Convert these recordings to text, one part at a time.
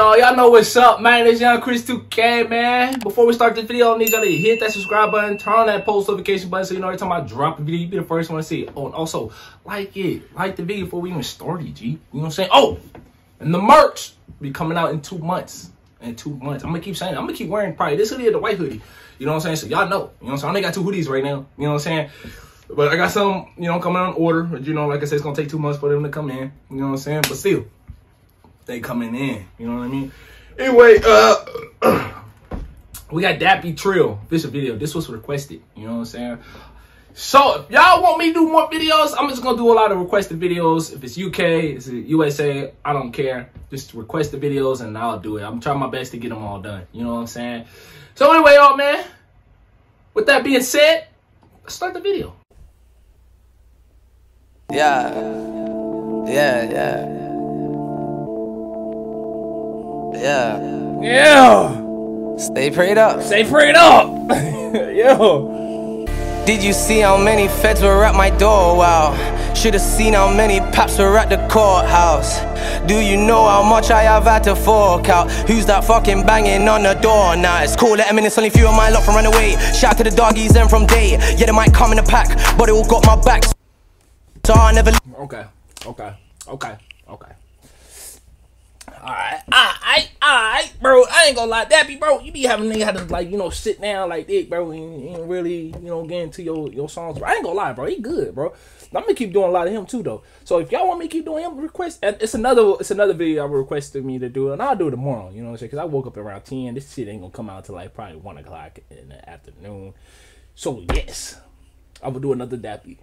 y'all know what's up, man. It's Young Chris 2K, man. Before we start this video, I need y'all to hit that subscribe button, turn on that post notification button so you know every time I drop a video, you be the first one to see it. Oh, and also, like it. Like the video before we even started, G. You know what I'm saying? Oh, and the merch be coming out in 2 months. In 2 months. I'm going to keep saying it. I'm going to keep wearing probably this hoodie or the white hoodie. You know what I'm saying? So y'all know. You know what I'm saying? I only got 2 hoodies right now. You know what I'm saying? But I got some, you know, coming on order. But, you know, like I said, it's going to take 2 months for them to come in. You know what I'm saying? But still. They coming in, you know what I mean? Anyway, we got Dappy Trill official video. This was requested, you know what I'm saying? So if y'all want me to do more videos, I'm just gonna do a lot of requested videos. If it's UK, it's USA, I don't care. Just request the videos and I'll do it. I'm trying my best to get them all done, you know what I'm saying? So anyway, y'all, man, with that being said, let's start the video. Yeah. Stay prayed up. Stay prayed up. Yo. Did you see how many feds were at my door? Wow. Should've seen how many paps were at the courthouse. Do you know how much I have had to fork out? Who's that fucking banging on the door? Nah, it's cool, let him in, it's only few of my lot from Runaway. Shout out to the doggies and from Day. Yeah, they might come in a pack, but it all got my back. So I never. Okay. Alright, bro, I ain't gonna lie, Dappy, bro, you be having nigga have to, like, you know, sit down like this, bro, and really, you know, get into your songs, bro. I ain't gonna lie, bro, he good, bro. I'm gonna keep doing a lot of him, too, though. So, if y'all want me to keep doing him, request, and it's another video I requested me to do, and I'll do it tomorrow, you know what I'm saying, because I woke up around 10, this shit ain't gonna come out till, like, probably 1 o'clock in the afternoon. So, yes, I will do another Dappy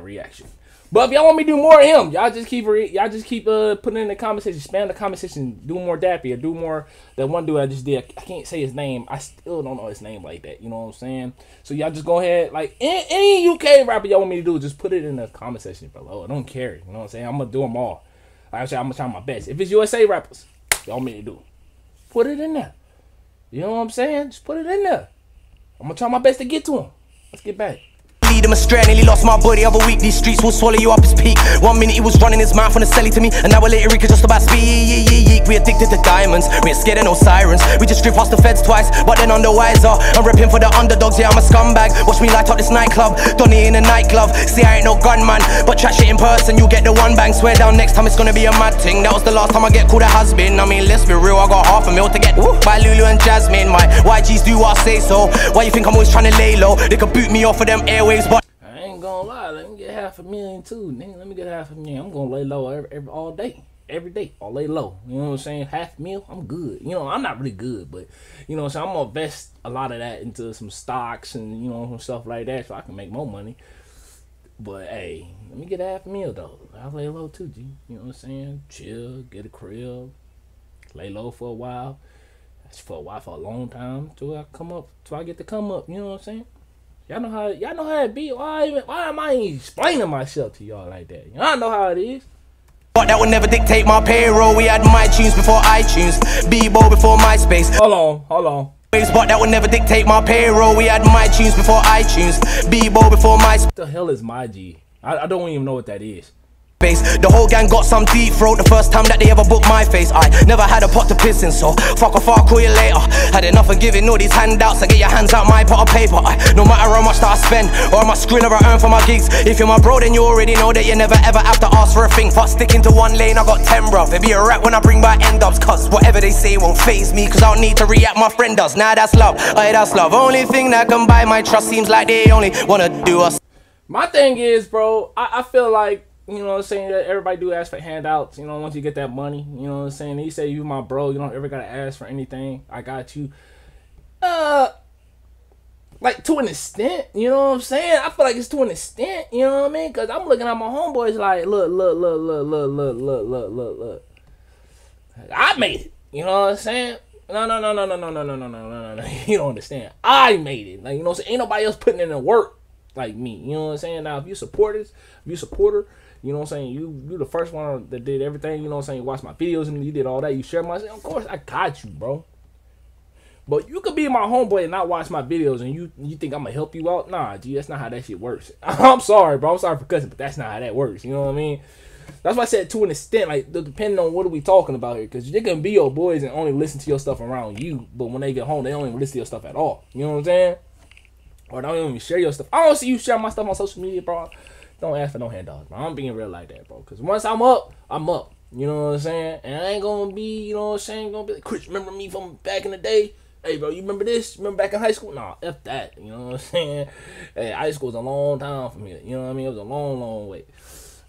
reaction. But if y'all want me to do more of him, y'all just keep putting in the comment section, spam the comment section, do more Dappy or do more that one dude I just did. I can't say his name. I still don't know his name like that. You know what I'm saying? So y'all just go ahead, like any UK rapper y'all want me to do, just put it in the comment section below. I don't care. You know what I'm saying? I'm gonna do them all. Like I said, I'm gonna try my best. If it's USA rappers, y'all want me to do, put it in there. You know what I'm saying? Just put it in there. I'm gonna try my best to get to him. Let's get back. Lead him astray, nearly lost my body other week. These streets will swallow you up his peak. 1 minute he was running his mouth on the celly to me, an hour later he could just about speak. We addicted to diamonds, we ain't scared of no sirens. We just drift past the feds twice, but then on the wiser. I'm repping for the underdogs, yeah, I'm a scumbag. Watch me light up this nightclub, Donnie in a nightclub. See, I ain't no gunman, but trash it in person, you get the one bang. Swear down next time it's gonna be a mad thing. That was the last time I get called a husband. I mean, let's be real, I got $500,000 to get by Lulu and Jasmine. My YGs do what I say so. Why you think I'm always trying to lay low? They could boot me off of them airwaves. I ain't gonna lie, let me get $500,000 too, nigga. Let me get $500,000. I'm gonna lay low every day. I'll lay low. You know what I'm saying? $500,000, I'm good. You know, I'm not really good, but you know what I'm saying? I'm gonna invest a lot of that into some stocks and you know some stuff like that so I can make more money. But hey, let me get $500,000 though. I'll lay low too, G. You know what I'm saying? Chill, get a crib, lay low for a while. That's for a while, for a long time till I get to come up, you know what I'm saying? Y'all know how it be. Why am I even explaining myself to y'all like that? Y'all know how it is. But that would never dictate my payroll. We had MyTunes before iTunes, Bebo before MySpace. Hold on. But that would never dictate my payroll. We had MyTunes before iTunes, Bebo before MySpace. What the hell is my G? I don't even know what that is. The whole gang got some deep throat the first time that they ever booked my face. I never had a pot to piss in, so fuck off, I'll call you later. Had enough of giving all these handouts, I get your hands out my pot of paper. No matter how much that I spend or how much skriller I earn for my gigs, if you're my bro then you already know that you never ever have to ask for a thing. Fuck sticking to one lane, I got 10 bruv. It'd be a rap when I bring my end ups, cause whatever they say won't faze me, cause I don't need to react, my friend does. Nah, that's love, aye, that's love. Only thing that can buy my trust, seems like they only wanna do us. My thing is, bro, I feel like, you know what I'm saying, that everybody do ask for handouts, you know, once you get that money, you know what I'm saying, he say you my bro, you don't ever gotta ask for anything, I got you, like to an extent, you know what I'm saying, I feel like it's to an extent, you know what I mean, cause I'm looking at my homeboys like, look, I made it, you know what I'm saying, no, you don't understand, I made it, like, you know what I'm saying, ain't nobody else putting in the work like me, you know what I'm saying, now if you support her, you know what I'm saying? You the first one that did everything, you know what I'm saying? You watched my videos and you did all that. You shared my... Of course, I got you, bro. But you could be my homeboy and not watch my videos and you think I'm going to help you out? Nah, G, that's not how that shit works. I'm sorry, bro. I'm sorry for cussing, but that's not how that works. You know what I mean? That's why I said to an extent, like, depending on what are we talking about here, because they can be your boys and only listen to your stuff around you, but when they get home, they don't even listen to your stuff at all. You know what I'm saying? Or don't even share your stuff. I don't see you share my stuff on social media, bro. Don't ask for no handouts, bro. I'm being real like that, bro. Because once I'm up, I'm up. You know what I'm saying? And I ain't gonna be, you know what I'm saying, gonna be like, Chris, remember me from back in the day? Hey, bro, you remember this? Remember back in high school? Nah, F that. You know what I'm saying? Hey, high school's a long time from here. You know what I mean? It was a long, long way.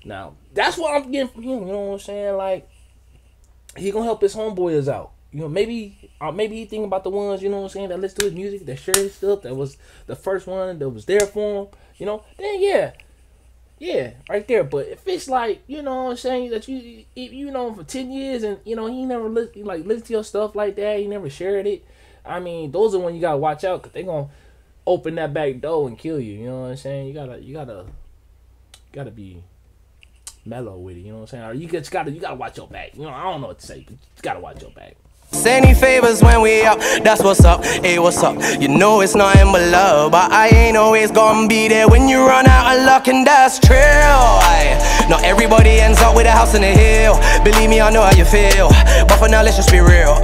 Now, that's what I'm getting from him. You know what I'm saying? Like, he gonna help his homeboys out. You know, maybe he thinking about the ones, you know what I'm saying, that listen to his music, that share his stuff, that was the first one that was there for him, you know, then yeah. Yeah, right there. But if it's like, you know what I'm saying, that you know him for 10 years and, you know, he never listen to your stuff like that, he never shared it, I mean, those are when you gotta watch out, because they gonna open that back door and kill you, you know what I'm saying? You gotta be mellow with it, you know what I'm saying? Or you gotta watch your back. You know, I don't know what to say, but you gotta watch your back. Send me favors when we up, that's what's up, hey what's up. You know it's nothing but love, but I ain't always gonna be there when you run out of luck, and that's Trill. Not everybody ends up with a house in the hill, believe me I know how you feel, but for now let's just be real.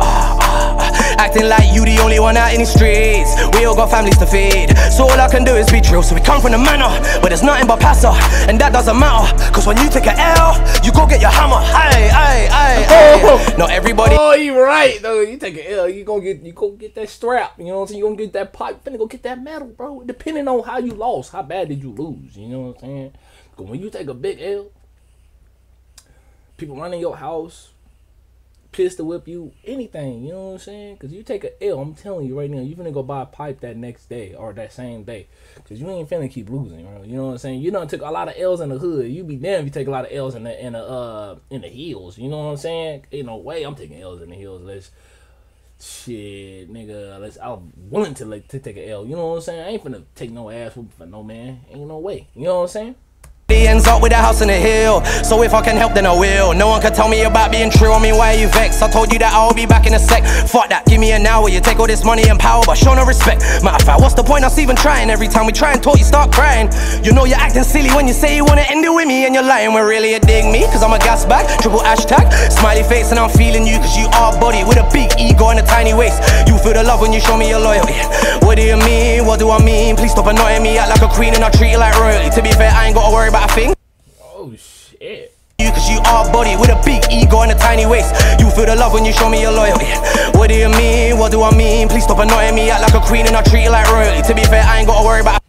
Acting like you the only one out in the streets, we all got families to feed, so all I can do is be Trill. So we come from the manor, but it's nothing but passer, and that doesn't matter, cause when you take a L, you go get your hammer. Not everybody. Oh, you right though. You take an L, you go get that strap. You know what I'm saying? You gonna get that pipe. You finna go get that medal, bro. Depending on how you lost, how bad did you lose? You know what I'm saying? Cause when you take a big L, people running your house, pistol whip you, anything. You know what I'm saying? Cause you take an L, I'm telling you right now, you finna go buy a pipe that next day or that same day. Cause you ain't finna keep losing, bro. You know what I'm saying? You done took a lot of L's in the hood. You be damned if you take a lot of L's in the hills. You know what I'm saying? Ain't no way I'm taking L's in the hills. Let's shit, nigga. Unless I'm willing to like to take an L. You know what I'm saying? I ain't finna take no ass whoop for no man. Ain't no way. You know what I'm saying? He ends up with a house in the hill, so if I can help then I will. No one can tell me about being Trill. I mean, why are you vexed? I told you that I'll be back in a sec. Fuck that, give me an hour. You take all this money and power, but show no respect. Matter of fact, what's the point us even trying? Every time we try and talk, you start crying. You know you're acting silly when you say you wanna end it with me, and you're lying when really you dig me. Cause I'm a gas bag, triple hashtag, smiley face, and I'm feeling you. Cause you are body with a big ego and a tiny waist. You feel the love when you show me your loyalty. What do you mean? What do I mean? Please stop annoying me. Act like a queen and I treat you like royalty. To be fair, I ain't gotta worry about thing. Oh shit. Cause you are body with a big ego and a tiny waist. You feel the love when you show me your loyalty. What do you mean? What do I mean? Please stop annoying me. Act like a queen and I treat you like royalty. To be fair, I ain't gotta worry about.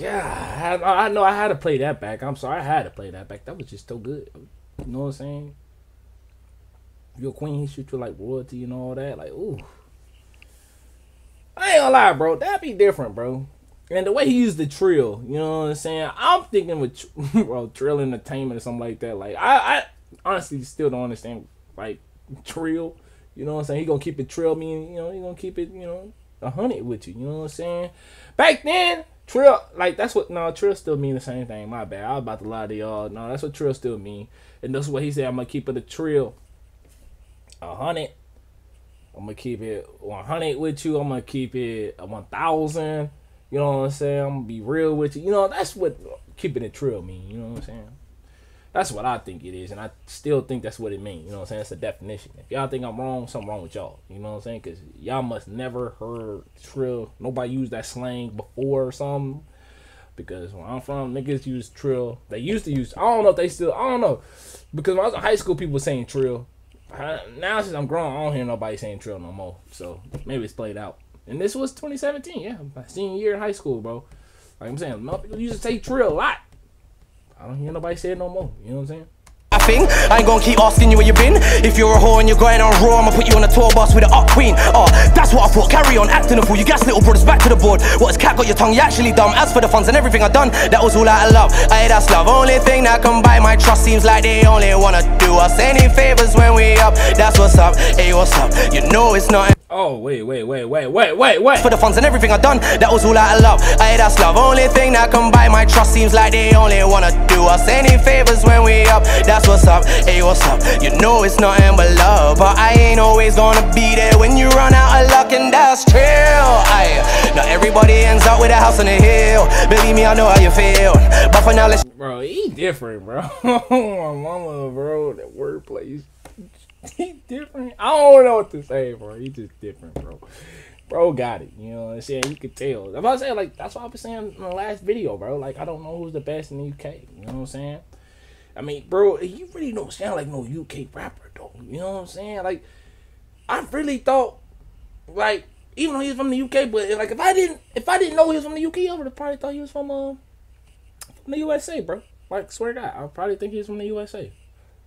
God, I know I had to play that back. I'm sorry, I had to play that back. That was just so good. You know what I'm saying? Your queen, he shoot you like royalty and all that. Like, ooh. I ain't gonna lie, bro. That'd be different, bro. And the way he used the Trill, you know what I'm saying? I'm thinking with, well, Trill Entertainment or something like that. Like, I honestly still don't understand, like, Trill. You know what I'm saying? He gonna keep it Trill, meaning, you know, he gonna keep it, you know, 100 with you. You know what I'm saying? Back then, Trill, like, that's what, no, Trill still mean the same thing. My bad. I was about to lie to y'all. No, that's what Trill still mean. And that's what he said, I'm gonna keep it a Trill 100. I'm gonna keep it 100 with you. I'm gonna keep it 1,000. You know what I'm saying? I'm gonna be real with you. You know, that's what keeping it Trill mean. You know what I'm saying? That's what I think it is, and I still think that's what it means. You know what I'm saying? It's a definition. If y'all think I'm wrong, something wrong with y'all. You know what I'm saying? Because y'all must never heard Trill. Nobody used that slang before or something. Because where I'm from, niggas use Trill. They used to use, I don't know if they still, I don't know. Because when I was in high school, people were saying Trill. Now since I'm grown, I don't hear nobody saying Trill no more. So maybe it's played out. And this was 2017, yeah, my senior year in high school, bro. Like I'm saying, people used to say Trill a lot. I don't hear nobody say it no more. You know what I'm saying? I ain't gonna keep asking you where you been. If you're a whore and you're going on raw, I'ma put you on a tour bus with an up queen. Oh, that's what I thought. Carry on acting a fool. You gas little brothers back to the board. What has cat got your tongue? You actually dumb. As for the funds and everything I done, that was all out of love. Aye, that's love. Only thing that can buy my trust. Seems like they only wanna do us any favors when we up. That's what's up. Hey, what's up? You know it's not. Oh, wait. For the funds and everything I done, that was all out of love. Aye, that's love. Only thing that can buy my trust. Seems like they only wanna do us any favors when we up. That's what's up, hey what's up. You know it's nothing but love, but I ain't always gonna be there when you run out of luck, and that's Trill. Everybody ends up with a house on the hill. Believe me, I know how you feel. But for now, let's. Bro, he different, bro. My mama, bro. That wordplay is he different. I don't know what to say, bro. He just different, bro. Bro got it, you know what I'm saying? You could tell. I'm about to say, like, that's what I was saying in the last video, bro. Like, I don't know who's the best in the UK, you know what I'm saying? I mean, bro, you really don't sound like no UK rapper, though. You know what I'm saying? Like, I really thought, like, even though he was from the UK, but, like, if I didn't know he was from the UK, I would have probably thought he was from the USA, bro. Like, swear to God, I probably think he was from the USA.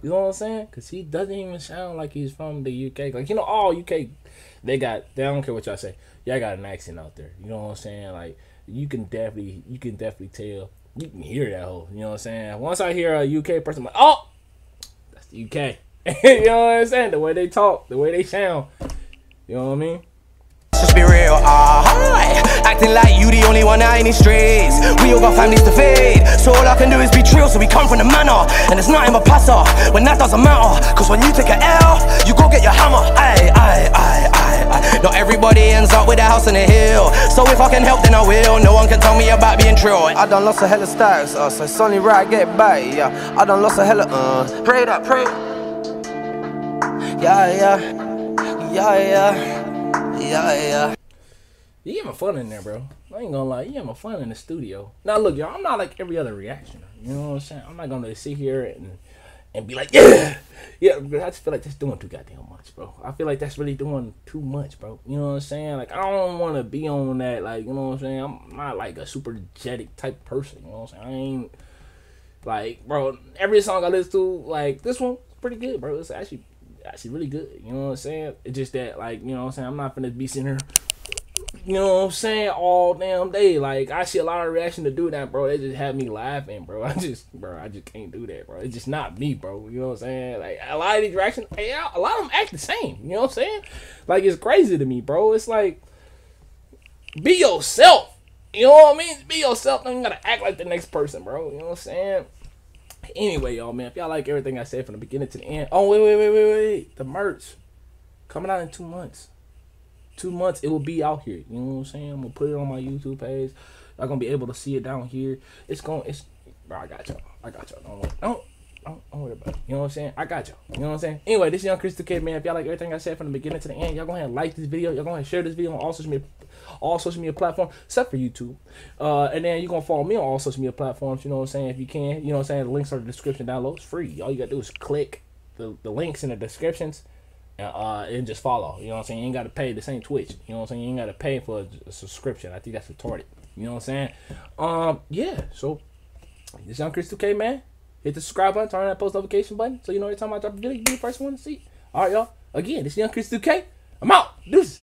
You know what I'm saying? Because he doesn't even sound like he's from the UK. Like, you know, all UK, they don't care what y'all say. Y'all got an accent out there. You know what I'm saying? Like, you can definitely tell. You can hear that whole, you know what I'm saying? Once I hear a UK person, I'm like, oh, that's the UK. You know what I'm saying? The way they talk, the way they sound. You know what I mean? Just be real, acting like you the only one out in these streets. We all got families to feed, so all I can do is be Trill. So we come from the manor, and it's nothing but pass off. When that doesn't matter, cause when you take an L, you go get your hammer. Aye. Not everybody ends up with a house on the hill, so if I can help, then I will. No one can tell me about being Trill. I done lost a hella stars, so it's only right I get by. Yeah, I done lost a hella pray. Yeah. You get my fun in there, bro. I ain't gonna lie, you get my fun in the studio. Now look, y'all, I'm not like every other reactioner. You know what I'm saying? I'm not gonna sit here and be like, yeah. Because I just feel like that's doing too goddamn much, bro. I feel like that's really doing too much, bro. You know what I'm saying? Like, I don't want to be on that. Like, you know what I'm saying? I'm not like a supergetic type person. You know what I'm saying? I ain't like, bro. Every song I listen to, like this one, pretty good, bro. It's actually really good, you know what I'm saying? It's just that, like, you know what I'm saying, I'm not finna be sitting here, you know what I'm saying, all damn day. Like, I see a lot of reaction to do that, bro. It just had me laughing, bro. I just can't do that, bro. It's just not me, bro. You know what I'm saying? Like, a lot of these reactions, yeah, a lot of them act the same, you know what I'm saying? Like, it's crazy to me, bro. It's like, be yourself, you know what I mean? Be yourself, don't gotta act like the next person, bro. You know what I'm saying? Anyway, y'all, man, if y'all like everything I said from the beginning to the end. Oh, wait. The merch coming out in 2 months. 2 months, it will be out here. You know what I'm saying? I'm going to put it on my YouTube page. Y'all going to be able to see it down here. Bro, I got y'all. Don't worry about it. You know what I'm saying? I got y'all. You know what I'm saying? Anyway, this is Young Crystal Kid, man. If y'all like everything I said from the beginning to the end, y'all go ahead and like this video. Y'all go ahead and share this video on all social media platforms, except for YouTube. And then you're going to follow me on all social media platforms, you know what I'm saying, if you can. You know what I'm saying? The links are in the description down below. It's free. All you got to do is click the links in the descriptions and just follow. You know what I'm saying? You ain't got to pay. This ain't Twitch. You know what I'm saying? You ain't got to pay for a subscription. I think that's retarded. You know what I'm saying? Yeah, so this is Young Crystal K, man. Hit the subscribe button, turn on that post notification button, so you know every time I drop a video, you be the first one to see. All right, y'all. Again, this is Young Crystal K. I'm out. Deuces.